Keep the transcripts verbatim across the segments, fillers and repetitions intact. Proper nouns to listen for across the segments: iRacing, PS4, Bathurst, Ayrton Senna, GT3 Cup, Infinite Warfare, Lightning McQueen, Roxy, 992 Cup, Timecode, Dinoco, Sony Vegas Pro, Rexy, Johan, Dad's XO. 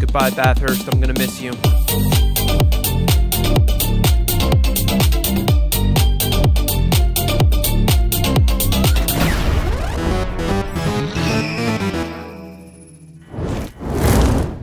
Goodbye, Bathurst. I'm going to miss you.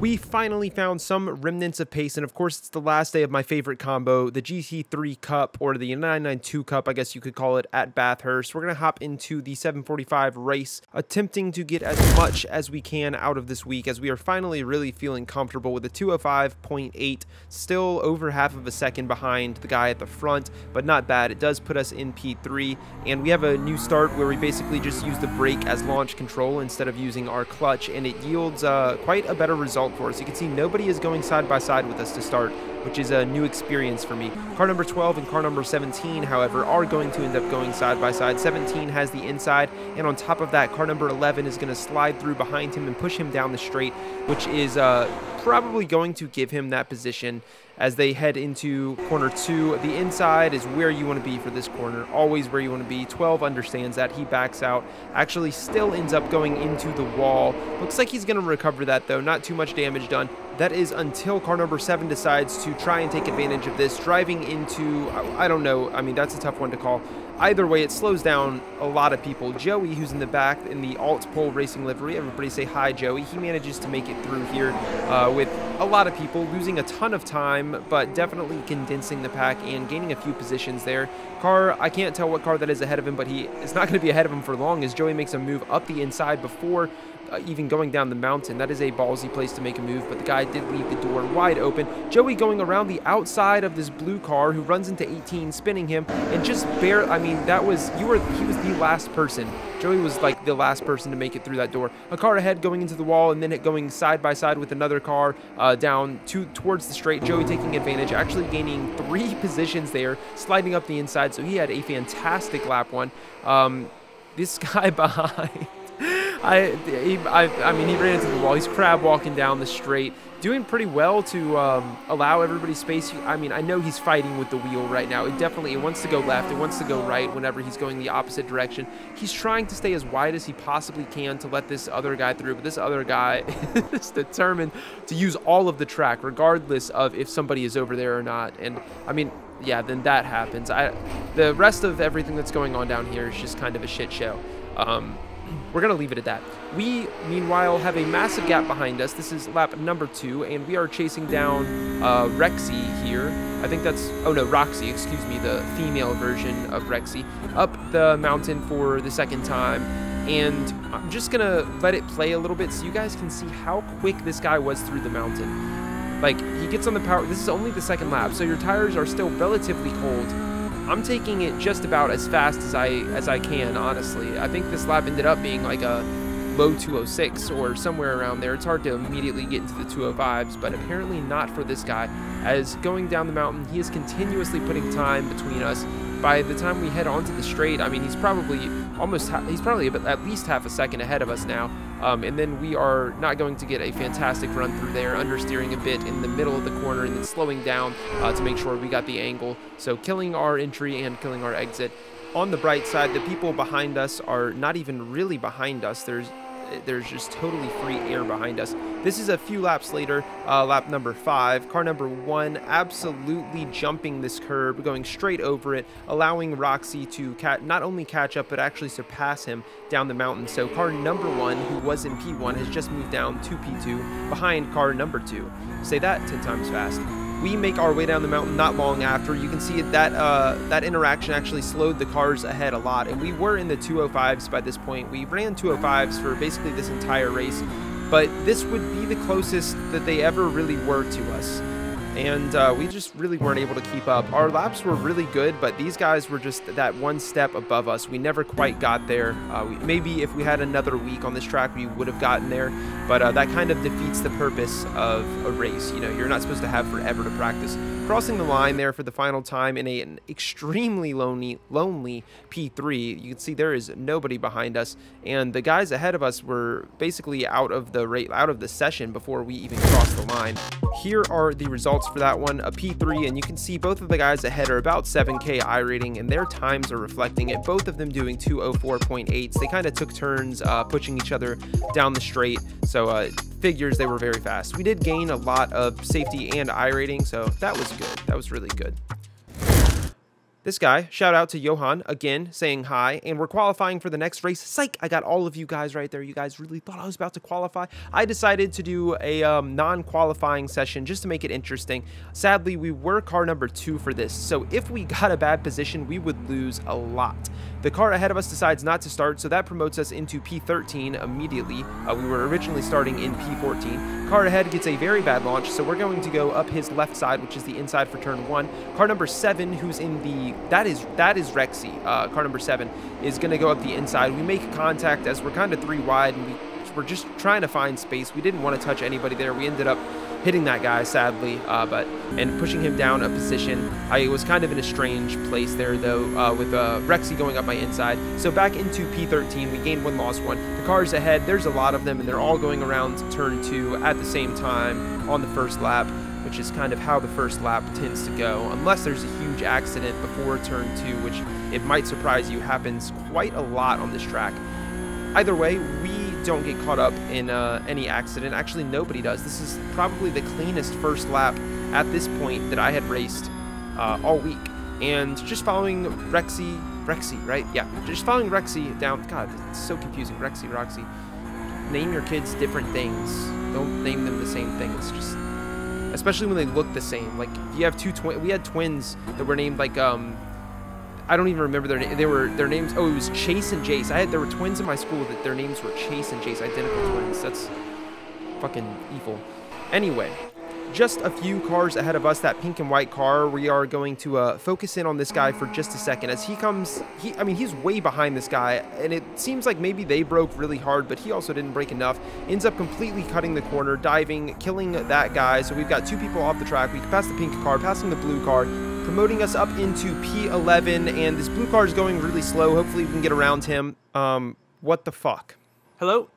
We finally found some remnants of pace, and of course it's the last day of my favorite combo, the G T three Cup, or the nine ninety-two Cup, I guess you could call it, at Bathurst. We're going to hop into the seven forty-five race, attempting to get as much as we can out of this week, as we are finally really feeling comfortable with the two oh five point eight, still over half of a second behind the guy at the front, but not bad. It does put us in P three, and we have a new start where we basically just use the brake as launch control instead of using our clutch, and it yields uh, quite a better result for us. You can see nobody is going side by side with us to start, which is a new experience for me. Car number twelve and car number seventeen, however, are going to end up going side by side. seventeen has the inside, and on top of that, car number eleven is going to slide through behind him and push him down the straight, which is uh, probably going to give him that position as they head into corner two. The inside is where you want to be for this corner, always where you want to be. twelve understands that. He backs out, actually still ends up going into the wall. Looks like he's going to recover that though, not too much damage done. That is until car number seven decides to try and take advantage of this, driving into, I don't know, I mean, that's a tough one to call. Either way, it slows down a lot of people. Joey, who's in the back in the alt pole racing livery, everybody say hi, Joey. He manages to make it through here uh, with a lot of people, losing a ton of time, but definitely condensing the pack and gaining a few positions there. Car, I can't tell what car that is ahead of him, but he it's not going to be ahead of him for long as Joey makes a move up the inside before uh, even going down the mountain. That is a ballsy place to make a move, but the guy did leave the door wide open. Joey going around the outside of this blue car, who runs into eighteen, spinning him, and just barely, I mean, I mean, that was, you were, he was the last person. Joey was like the last person to make it through that door. A car ahead going into the wall, and then it going side by side with another car uh, down to towards the straight. Joey taking advantage, actually gaining three positions there, sliding up the inside. So he had a fantastic lap one. Um, this guy behind, I, he, I, I mean, he ran into the wall. He's crab walking down the straight, doing pretty well to um, allow everybody space. I mean, I know he's fighting with the wheel right now. It definitely, it wants to go left. It wants to go right whenever he's going the opposite direction. He's trying to stay as wide as he possibly can to let this other guy through, but this other guy is determined to use all of the track, regardless of if somebody is over there or not. And I mean, yeah, then that happens. I, the rest of everything that's going on down here is just kind of a shit show. Um, We're going to leave it at that. We, meanwhile, have a massive gap behind us. This is lap number two, and we are chasing down uh, Rexy here. I think that's, oh no, Roxy, excuse me, the female version of Rexy, up the mountain for the second time. And I'm just going to let it play a little bit so you guys can see how quick this guy was through the mountain. Like, he gets on the power. This is only the second lap, so your tires are still relatively cold. I'm taking it just about as fast as I as I can, honestly. I think this lap ended up being like a low two oh six or somewhere around there. It's hard to immediately get into the two oh fives, but apparently not for this guy, as going down the mountain, he is continuously putting time between us. By the time we head onto the straight, I mean, he's probably almost, he's probably at least half a second ahead of us now. Um, and then we are not going to get a fantastic run through there, understeering a bit in the middle of the corner and then slowing down uh, to make sure we got the angle. So killing our entry and killing our exit. On the bright side, the people behind us are not even really behind us. There's There's just totally free air behind us. This is a few laps later, uh, lap number five. Car number one absolutely jumping this curb, going straight over it, allowing Roxy to cat not only catch up, but actually surpass him down the mountain. So car number one, who was in P one, has just moved down to P two, behind car number two. Say that ten times fast. We make our way down the mountain not long after. You can see that uh, that interaction actually slowed the cars ahead a lot, and we were in the two oh fives by this point. We ran two oh fives for basically this entire race, but this would be the closest that they ever really were to us, and uh, we just really weren't able to keep up. Our laps were really good, but these guys were just that one step above us. We never quite got there. Uh, we, maybe if we had another week on this track, we would have gotten there, but uh, that kind of defeats the purpose of a race. You know, you're not supposed to have forever to practice. Crossing the line there for the final time in a, an extremely lonely, lonely P three. You can see there is nobody behind us, and the guys ahead of us were basically out of the, out of the session before we even crossed the line. Here are the results for that one, a P three, and you can see both of the guys ahead are about seven K iRating, and their times are reflecting it. Both of them doing two oh four point eight, so they kind of took turns uh, pushing each other down the straight, so uh, figures they were very fast. We did gain a lot of safety and iRating, so that was good. That was really good. This guy, shout out to Johan, again, saying hi, and we're qualifying for the next race. Psych, I got all of you guys right there. You guys really thought I was about to qualify. I decided to do a um, non-qualifying session just to make it interesting. Sadly, we were car number two for this, so if we got a bad position, we would lose a lot. The car ahead of us decides not to start, so that promotes us into P thirteen immediately. Uh, we were originally starting in P fourteen. Car ahead gets a very bad launch, so we're going to go up his left side, which is the inside for turn one. Car number seven, who's in the That is that is Rexy. Uh, car number seven is going to go up the inside. We make contact as we're kind of three wide, and we, we're just trying to find space. We didn't want to touch anybody there. We ended up hitting that guy, sadly, uh, but and pushing him down a position. I was kind of in a strange place there, though, uh, with uh, Rexy going up my inside. So back into P thirteen, we gained one, lost one. The cars ahead, there's a lot of them, and they're all going around turn two at the same time on the first lap, which is kind of how the first lap tends to go, unless there's a huge accident before turn two, which it might surprise you happens quite a lot on this track. Either way, we don't get caught up in uh, any accident. Actually, nobody does. This is probably the cleanest first lap at this point that I had raced uh, all week. And just following Rexy, Rexy, right? Yeah, just following Rexy down. God, it's so confusing. Rexy, Roxy. Name your kids different things. Don't name them the same thing. It's just... especially when they look the same. Like, if you have two twins, we had twins that were named like, um, I don't even remember their name. They were, their names, oh, it was Chase and Jace. I had, there were twins in my school that their names were Chase and Jace, identical twins. That's fucking evil. Anyway, just a few cars ahead of us, that pink and white car, we are going to uh, focus in on this guy for just a second. As he comes, he, I mean, he's way behind this guy, and it seems like maybe they broke really hard, but he also didn't break enough. Ends up completely cutting the corner, diving, killing that guy. So we've got two people off the track. We pass the pink car, passing the blue car, promoting us up into P eleven, and this blue car is going really slow. Hopefully we can get around him. Um, what the fuck? Hello?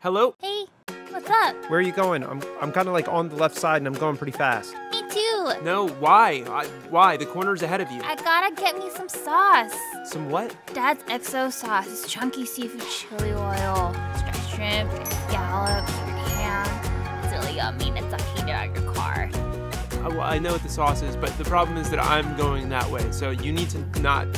Hello? Hey. What's up? Where are you going? I'm I'm kind of like on the left side, and I'm going pretty fast. Me too. No, why? I, why? The corner's ahead of you. I gotta get me some sauce. Some what? Dad's X O sauce. It's chunky seafood chili oil, striped shrimp, scallops, ham. It's really yummy, and it's not heated on your car. I, well, I know what the sauce is, but the problem is that I'm going that way, so you need to not...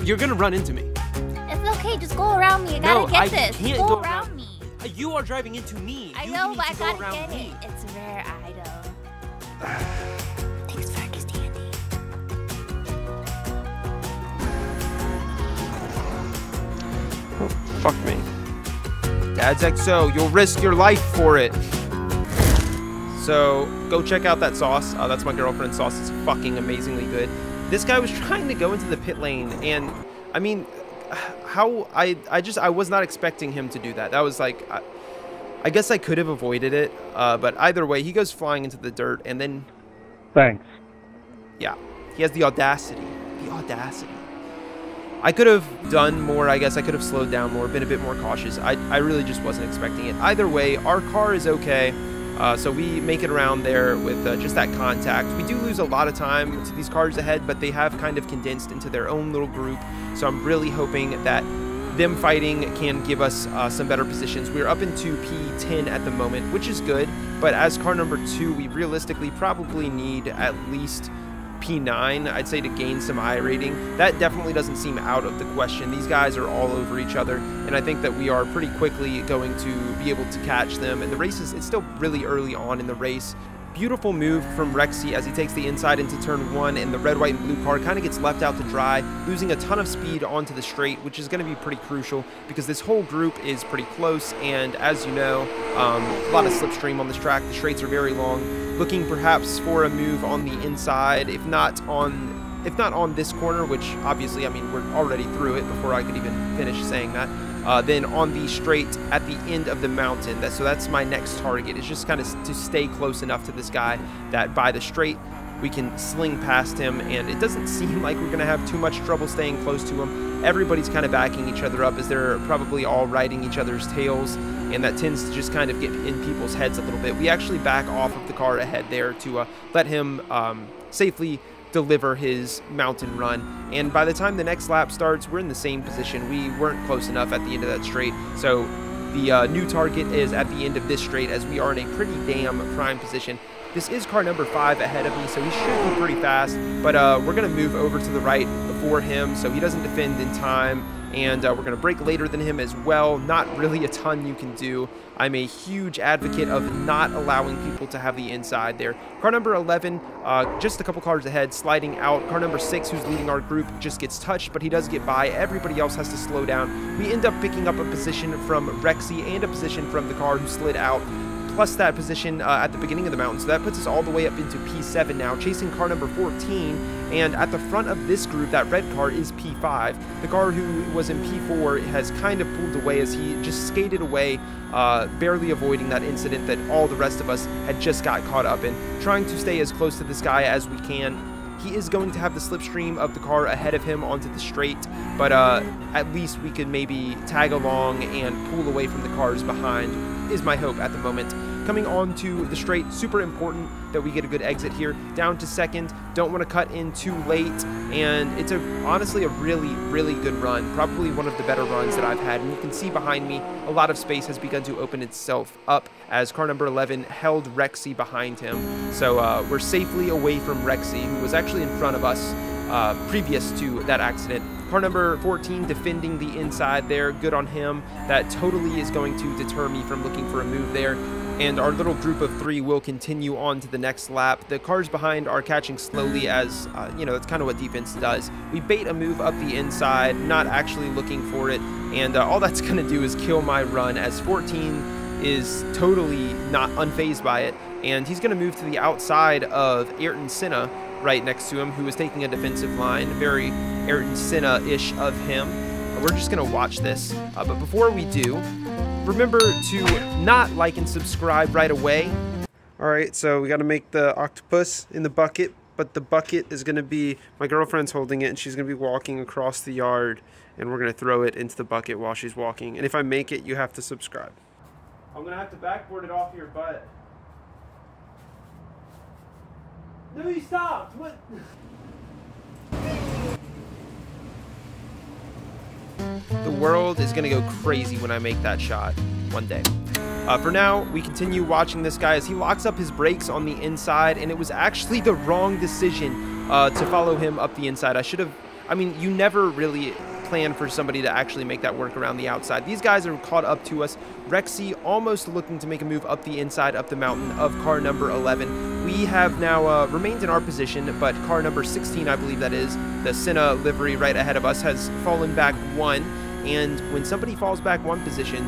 You're gonna run into me. It's okay. Just go around me. I gotta no, get I this. Can't go, go around me. You are driving into me. I you know, but I gotta go get me. It. It's a rare item. Thanks for this candy. Oh, fuck me. Dad's X O, you'll risk your life for it. So, go check out that sauce. Uh, that's my girlfriend's sauce. It's fucking amazingly good. This guy was trying to go into the pit lane, and, I mean... how I I just I was not expecting him to do that. That was like I, I guess I could have avoided it, uh, but either way, he goes flying into the dirt, and then thanks. Yeah, he has the audacity, the audacity. I could have done more. I guess I could have slowed down more, been a bit more cautious. I I really just wasn't expecting it. Either way, our car is okay. Uh, so we make it around there with uh, just that contact. We do lose a lot of time to these cars ahead, but they have kind of condensed into their own little group. So I'm really hoping that them fighting can give us uh, some better positions. We're up into P ten at the moment, which is good. But as car number two, we realistically probably need at least P nine, I'd say, to gain some iRating. That definitely doesn't seem out of the question. These guys are all over each other, and I think that we are pretty quickly going to be able to catch them. And the race is, it's still really early on in the race. Beautiful move from Rexy as he takes the inside into turn one, and the red, white, and blue car kind of gets left out to dry, losing a ton of speed onto the straight, which is going to be pretty crucial because this whole group is pretty close. And as you know, um, a lot of slipstream on this track. The straights are very long. Looking perhaps for a move on the inside, if not on if not on this corner, which obviously, I mean, we're already through it before I could even finish saying that. Uh, then on the straight at the end of the mountain. That, so that's my next target. It's just kind of to stay close enough to this guy that by the straight, we can sling past him, and it doesn't seem like we're going to have too much trouble staying close to him. Everybody's kind of backing each other up as they're probably all riding each other's tails, and that tends to just kind of get in people's heads a little bit. We actually back off of the car ahead there to uh, let him um, safely deliver his mountain run, and by the time the next lap starts, we're in the same position. We weren't close enough at the end of that straight, so the uh, new target is at the end of this straight, as we are in a pretty damn prime position. This is car number five ahead of me, so he should be pretty fast, but uh, we're going to move over to the right before him so he doesn't defend in time, and uh, we're going to brake later than him as well. Not really a ton you can do. I'm a huge advocate of not allowing people to have the inside there. Car number eleven, uh, just a couple cars ahead, sliding out. Car number six, who's leading our group, just gets touched, but he does get by. Everybody else has to slow down. We end up picking up a position from Rexy and a position from the car who slid out, plus that position uh, at the beginning of the mountain. So that puts us all the way up into P seven now, chasing car number fourteen. And at the front of this group, that red car is P five. The car who was in P four has kind of pulled away as he just skated away, uh, barely avoiding that incident that all the rest of us had just got caught up in. Trying to stay as close to this guy as we can. He is going to have the slipstream of the car ahead of him onto the straight, but uh, at least we could maybe tag along and pull away from the cars behind, is my hope at the moment. Coming on to the straight, super important that we get a good exit here. Down to second, don't want to cut in too late, and it's a honestly a really, really good run. Probably one of the better runs that I've had, and you can see behind me a lot of space has begun to open itself up as car number eleven held Rexy behind him. So uh, we're safely away from Rexy, who was actually in front of us uh, previous to that accident. Car number fourteen defending the inside there, good on him. That totally is going to deter me from looking for a move there. And our little group of three will continue on to the next lap. The cars behind are catching slowly as, uh, you know, that's kind of what defense does. We bait a move up the inside, not actually looking for it. And uh, all that's going to do is kill my run as fourteen is totally not unfazed by it. And he's going to move to the outside of Ayrton Senna right next to him, who is taking a defensive line, very Ayrton Senna-ish of him. We're just going to watch this. Uh, but before we do, remember to not like and subscribe right away. All right, so we got to make the octopus in the bucket, but the bucket is going to be, my girlfriend's holding it, and she's going to be walking across the yard, and we're going to throw it into the bucket while she's walking. And if I make it, you have to subscribe. I'm going to have to backboard it off your butt. No, you stopped! What? The world is gonna go crazy when I make that shot one day. Uh, for now, we continue watching this guy as he locks up his brakes on the inside, and it was actually the wrong decision uh, to follow him up the inside. I should have, I mean, you never really plan for somebody to actually make that work around the outside. These guys are caught up to us. Rexy almost looking to make a move up the inside, up the mountain of car number eleven. We have now uh, remained in our position, but car number sixteen, I believe that is, the Senna livery right ahead of us, has fallen back one. And when somebody falls back one position,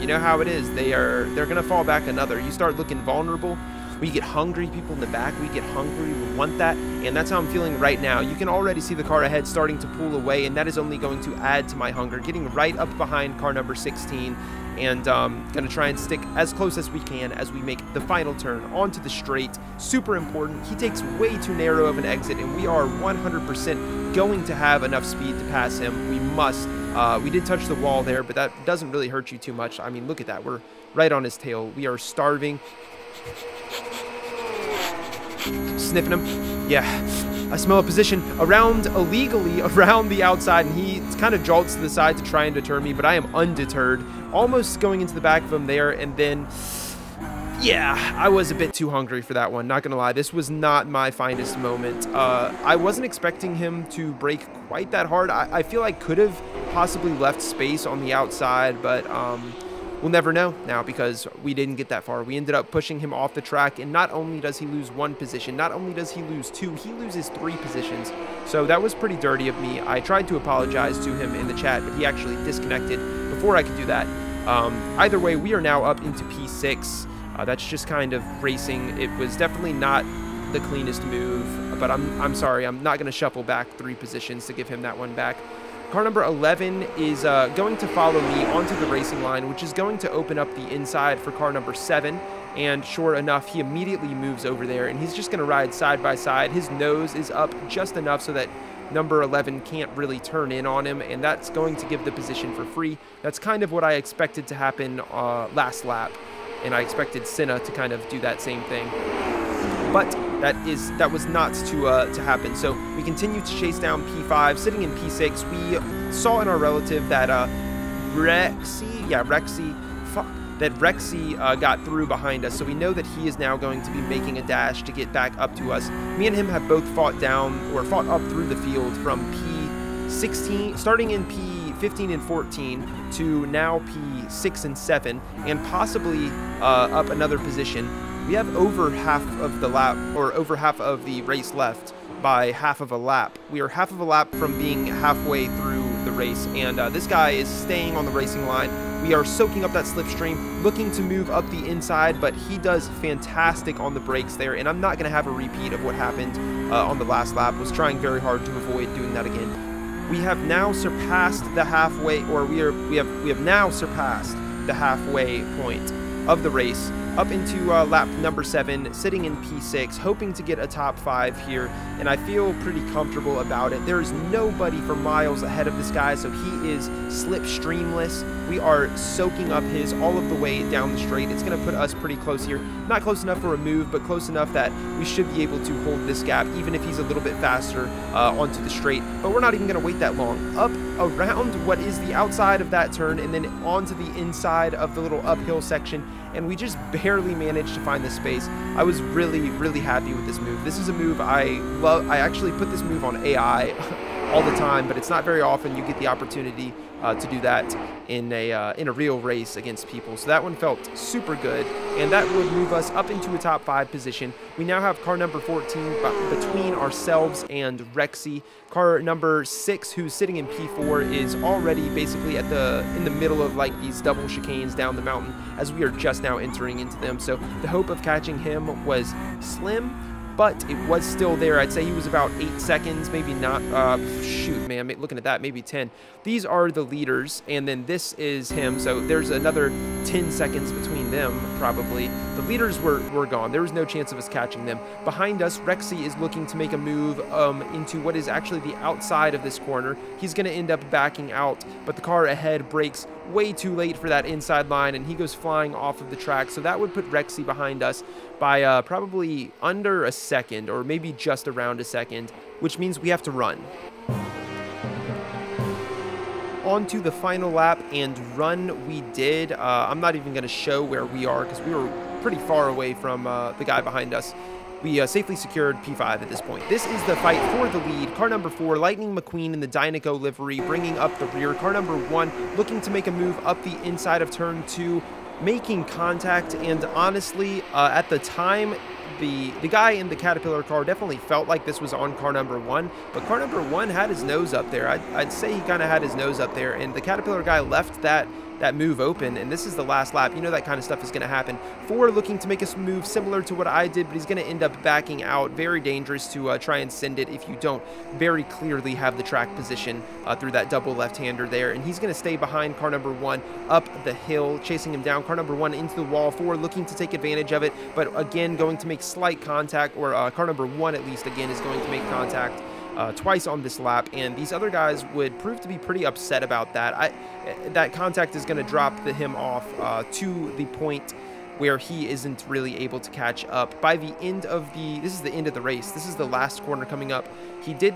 you know how it is. They are, they're going to fall back another. You start looking vulnerable. We get hungry, people in the back, we get hungry, we want that, and that's how I'm feeling right now. You can already see the car ahead starting to pull away, and that is only going to add to my hunger, getting right up behind car number sixteen, and um, gonna try and stick as close as we can as we make the final turn onto the straight. Super important. He takes way too narrow of an exit, and we are one hundred percent going to have enough speed to pass him. We must. Uh, we did touch the wall there, but that doesn't really hurt you too much. I mean, look at that. We're right on his tail. We are starving. Sniffing him. Yeah, I smell a position around illegally around the outside, and he kind of jolts to the side to try and deter me, but I am undeterred, almost going into the back of him there. And then yeah, I was a bit too hungry for that one, not gonna lie. This was not my finest moment. uh I wasn't expecting him to break quite that hard. I, I feel I could have possibly left space on the outside, but um we'll never know now because we didn't get that far. We ended up pushing him off the track, and not only does he lose one position, not only does he lose two, he loses three positions. So that was pretty dirty of me. I tried to apologize to him in the chat, but he actually disconnected before I could do that. Um, either way, we are now up into P six. Uh, that's just kind of racing. It was definitely not the cleanest move, but I'm, I'm sorry. I'm not going to shuffle back three positions to give him that one back. Car number eleven is uh, going to follow me onto the racing line, which is going to open up the inside for car number seven. and sure enough, he immediately moves over there, and he's just going to ride side by side. His nose is up just enough so that number eleven can't really turn in on him, and that's going to give the position for free. That's kind of what I expected to happen uh, last lap, and I expected Senna to kind of do that same thing. But that is that was not to uh, to happen. So we continue to chase down P five, sitting in P six. We saw in our relative that uh, Rexy, yeah, Rexy, fuck, that Rexy uh, got through behind us. So we know that he is now going to be making a dash to get back up to us. Me and him have both fought down or fought up through the field from P sixteen, starting in P fifteen and fourteen to now P six and seven, and possibly uh, up another position. We have over half of the lap, or over half of the race left by half of a lap. We are half of a lap from being halfway through the race, and uh, this guy is staying on the racing line. We are soaking up that slipstream, looking to move up the inside, but he does fantastic on the brakes there, and I'm not going to have a repeat of what happened uh, on the last lap. I was trying very hard to avoid doing that again. We have now surpassed the halfway, or we are we have we have now surpassed the halfway point of the race, up into uh, lap number seven, sitting in P six, hoping to get a top five here, and I feel pretty comfortable about it. There is nobody for miles ahead of this guy, so he is slipstreamless. We are soaking up his all of the way down the straight. It's going to put us pretty close here. Not close enough for a move, but close enough that we should be able to hold this gap, even if he's a little bit faster uh, onto the straight, but we're not even going to wait that long. Up around what is the outside of that turn, and then onto the inside of the little uphill section, and we just barely managed to find this space. I was really, really happy with this move. This is a move I love. I actually put this move on A I all the time, but it's not very often you get the opportunity uh, to do that in a, uh, in a real race against people. So that one felt super good, and that would move us up into a top five position. We now have car number fourteen between ourselves and Rexy. Car number six, who's sitting in P four, is already basically at the in the middle of like these double chicanes down the mountain, as we are just now entering into them. So the hope of catching him was slim, but it was still there. I'd say he was about eight seconds, maybe not, uh, shoot, man, looking at that, maybe ten. These are the leaders, and then this is him, so there's another ten seconds between them, probably. The leaders were, were gone. There was no chance of us catching them. Behind us, Rexy is looking to make a move um, into what is actually the outside of this corner. He's gonna end up backing out, but the car ahead breaks way too late for that inside line, and he goes flying off of the track. So that would put Rexy behind us by uh, probably under a second, or maybe just around a second, which means we have to run on to the final lap, and run we did. uh, I'm not even going to show where we are because we were pretty far away from uh, the guy behind us. We uh, safely secured P five at this point. This is the fight for the lead. Car number four, Lightning McQueen in the Dinoco livery, bringing up the rear. Car number one looking to make a move up the inside of turn two, making contact, and honestly, uh, at the time, The, the guy in the Caterpillar car definitely felt like this was on car number one, but car number one had his nose up there. I'd, I'd say he kind of had his nose up there, and the Caterpillar guy left that that move open, and this is the last lap. You know that kind of stuff is going to happen. Four looking to make a move similar to what I did, but he's going to end up backing out. Very dangerous to uh, try and send it if you don't very clearly have the track position uh, through that double left-hander there, and he's going to stay behind car number one up the hill, chasing him down. Car number one into the wall. Four looking to take advantage of it, but again going to make slight contact, or uh, car number one at least again is going to make contact Uh, twice on this lap, and these other guys would prove to be pretty upset about that. I, that contact is going to drop the, him off uh, to the point where he isn't really able to catch up. By the end of the, this is the end of the race. This is the last corner coming up. He did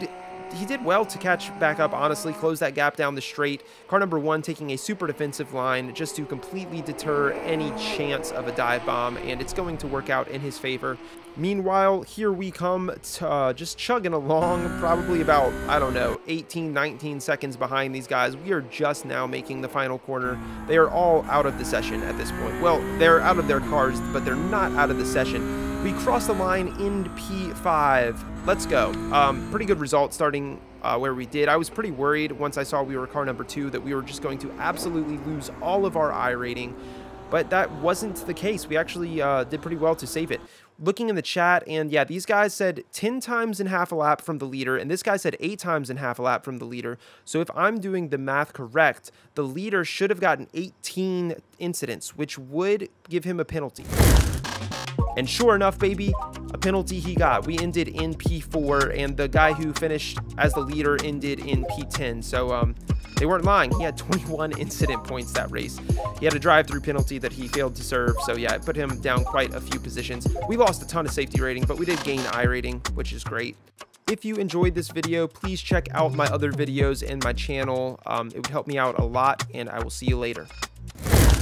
He did well to catch back up, honestly, close that gap down the straight. Car number one taking a super defensive line just to completely deter any chance of a dive bomb, and it's going to work out in his favor. Meanwhile, here we come, uh, just chugging along, probably about, I don't know, eighteen, nineteen seconds behind these guys. We are just now making the final corner. They are all out of the session at this point. Well, they're out of their cars, but they're not out of the session. We cross the line in P five. Let's go. Um, pretty good result starting uh, where we did. I was pretty worried once I saw we were car number two that we were just going to absolutely lose all of our iRating, but that wasn't the case. We actually uh, did pretty well to save it. Looking in the chat, and yeah, these guys said ten times in half a lap from the leader, and this guy said eight times in half a lap from the leader. So if I'm doing the math correct, the leader should have gotten eighteen incidents, which would give him a penalty. And sure enough, baby, a penalty he got. We ended in P four, and the guy who finished as the leader ended in P ten. So um, they weren't lying. He had twenty-one incident points that race. He had a drive-through penalty that he failed to serve. So yeah, it put him down quite a few positions. We lost a ton of safety rating, but we did gain iRating, which is great. If you enjoyed this video, please check out my other videos and my channel. Um, it would help me out a lot, and I will see you later.